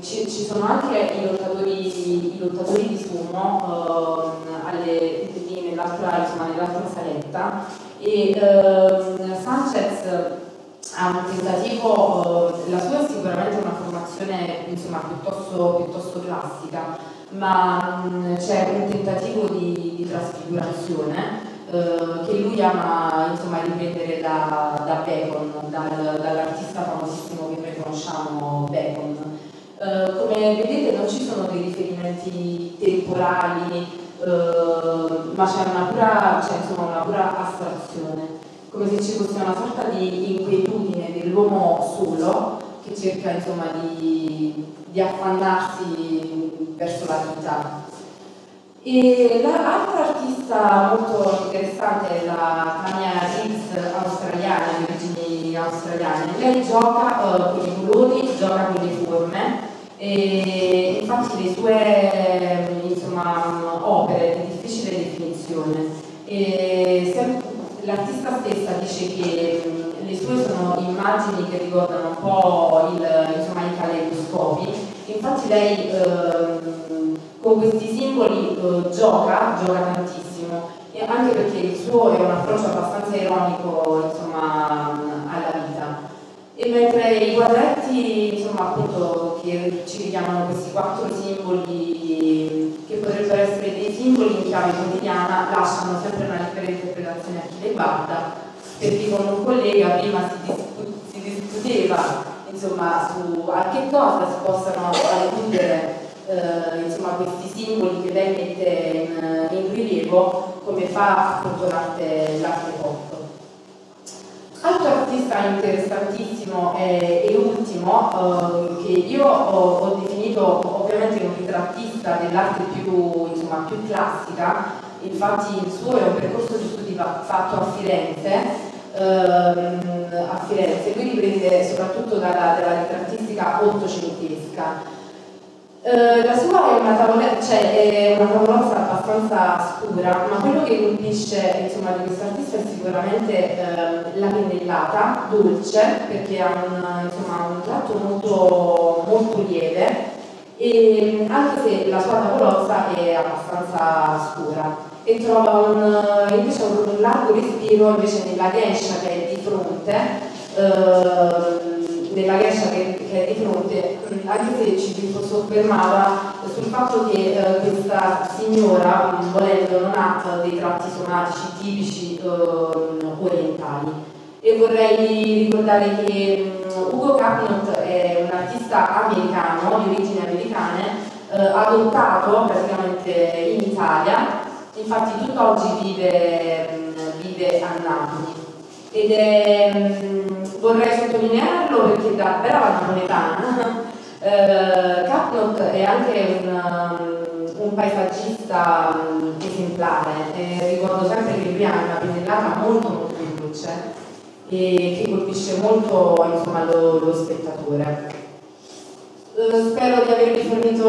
Ci sono anche i lottatori di sumo nell'altra saletta, e Sánchez ha un tentativo, la sua è sicuramente una formazione insomma, piuttosto classica, ma c'è un tentativo di trasfigurazione che lui ama insomma, riprendere da Bacon, dall'artista famosissimo che noi conosciamo, Bacon. Come vedete non ci sono dei riferimenti temporali, ma c'è una pura astrazione, come se ci fosse una sorta di inquietudine dell'uomo solo che cerca insomma, di affannarsi verso la vita. E l'altra artista molto interessante è la Tanya Reeves, australiana, di origini australiane. Lei gioca con i colori, gioca con le forme, e infatti le sue insomma, opere di difficile definizione. L'artista stessa dice che le sue sono immagini che ricordano un po' i caleidoscopi. Infatti lei con questi simboli gioca tantissimo, e anche perché il suo è un approccio abbastanza ironico insomma, alla vita. E mentre i quadretti insomma, appunto, che ci richiamano questi 4 simboli che potrebbero essere dei simboli in chiave quotidiana, lasciano sempre una libera interpretazione a chi le guarda, perché con un collega prima si discuteva insomma, su a che cosa si possano alludere insomma, questi simboli che lei mette in rilievo, come fa appunto l'arte pop. Altro artista interessantissimo e ultimo, che io ho definito ovviamente un ritrattista dell'arte più classica. Infatti il suo è un percorso di studi fatto a Firenze. Lui riprende soprattutto dalla ritrattistica ottocentesca. La sua è una tavolozza abbastanza scura, ma quello che colpisce insomma, di questo artista è sicuramente la pennellata dolce, perché ha un tratto molto lieve, e anche se la sua tavolozza è abbastanza scura, e trova invece un largo respiro invece nella geisha che è di fronte, anche se ci soffermava sul fatto che questa signora, volendo, non ha dei tratti somatici tipici orientali. E vorrei ricordare che Hugo Capnot è un artista americano, di origini americane, adottato praticamente in Italia. Infatti tutt'oggi vive a Napoli, ed vorrei sottolinearlo perché da brava napoletana Capnot è anche un paesaggista esemplare. Ricordo sempre che lui ha una pennellata molto dolce e che colpisce molto insomma, lo spettatore. Spero di avervi fornito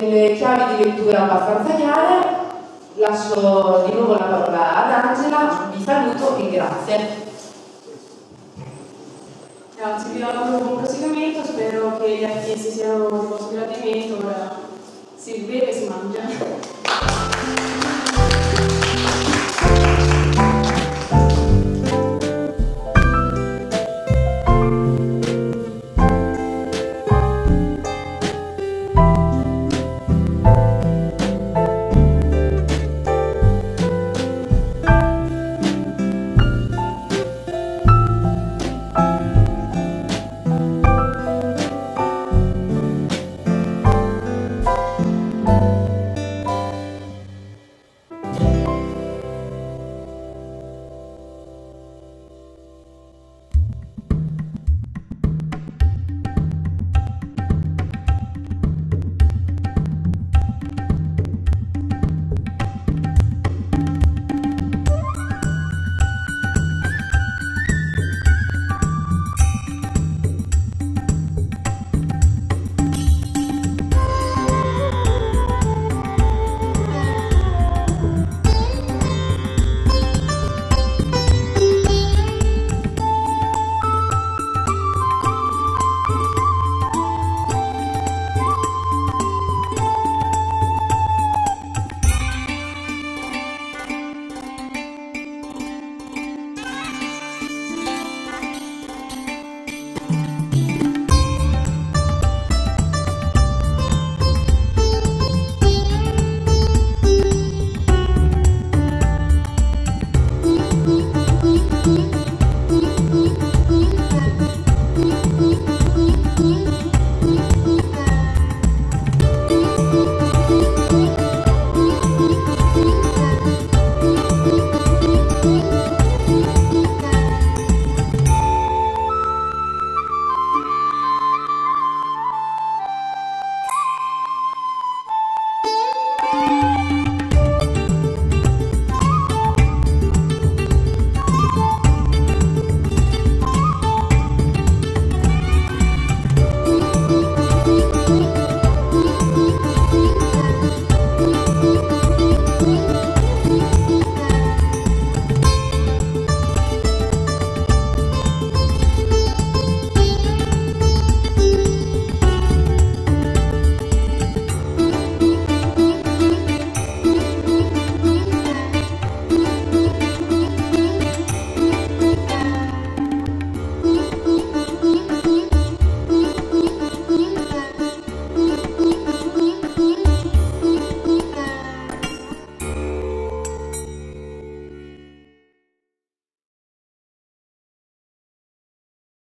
delle chiavi di lettura abbastanza chiare. Lascio di nuovo la parola ad Angela, vi saluto e grazie. Grazie, vi do la buon proseguimento, spero che gli artisti siano un po' gradimento, ora si beve e si mangia.